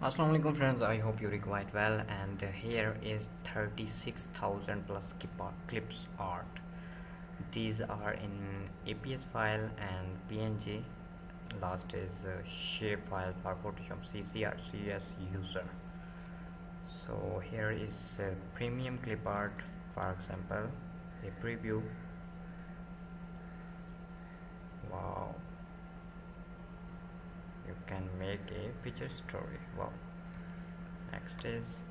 Assalamualaikum friends, I hope you quite well. And here is 36,000 plus clips art. These are in APS file and PNG. Last is shape file for Photoshop CCRCS user. So here is premium clip art, for example, a preview. Wow. You can make a picture story. Wow. Next is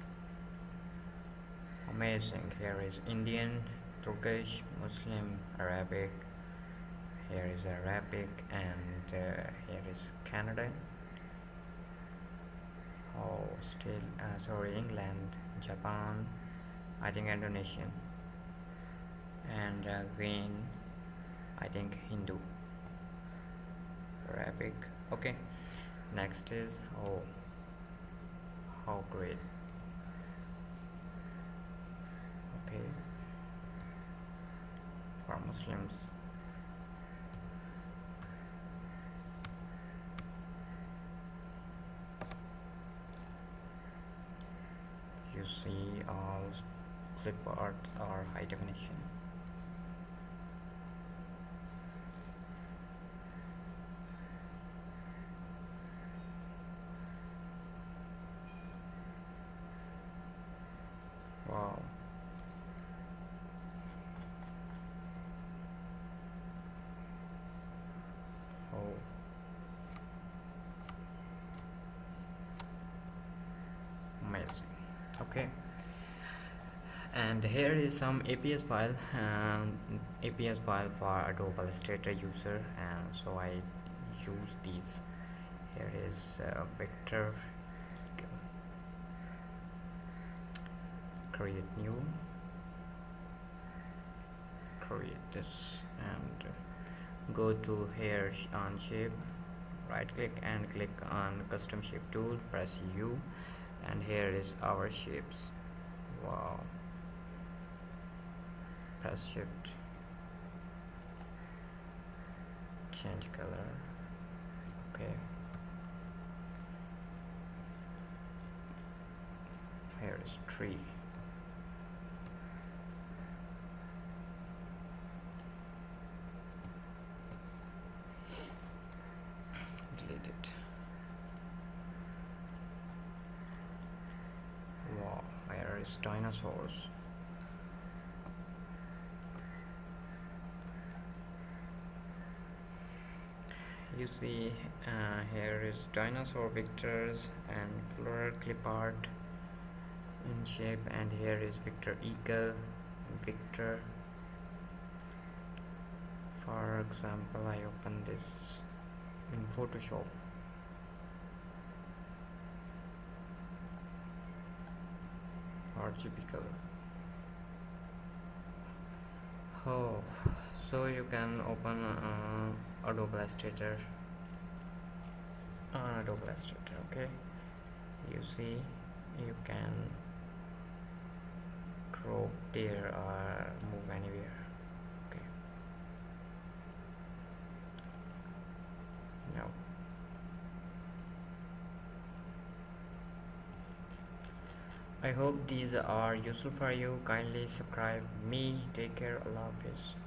amazing. Here is Indian, Turkish, Muslim, Arabic. Here is Arabic, and here is Canada. Oh, still sorry, England, Japan, I think Indonesian, and again I think Hindu, Arabic. Okay, next is, oh, how great. Okay, for Muslims. You see all clip art are high definition. Wow. Oh. Amazing. Okay. And here is some APS file. APS file for Adobe Illustrator user. And so I use these. Here is vector. Create new, create this, and go to here on shape, right click and click on custom shape tool, press U, and here is our shapes. Wow. Press shift, change color. Okay, here is tree. Wow, where is dinosaurs? You see, here is dinosaur pictures and floral clip art in shape, and here is Victor Eagle, Victor. For example, I open this in Photoshop. RGB color. Oh, so you can open Adobe Illustrator. Adobe Illustrator. Okay. You see, you can crop there or move anywhere. Okay. Now. I hope these are useful for you. Kindly subscribe me. Take care. Allah Hafiz.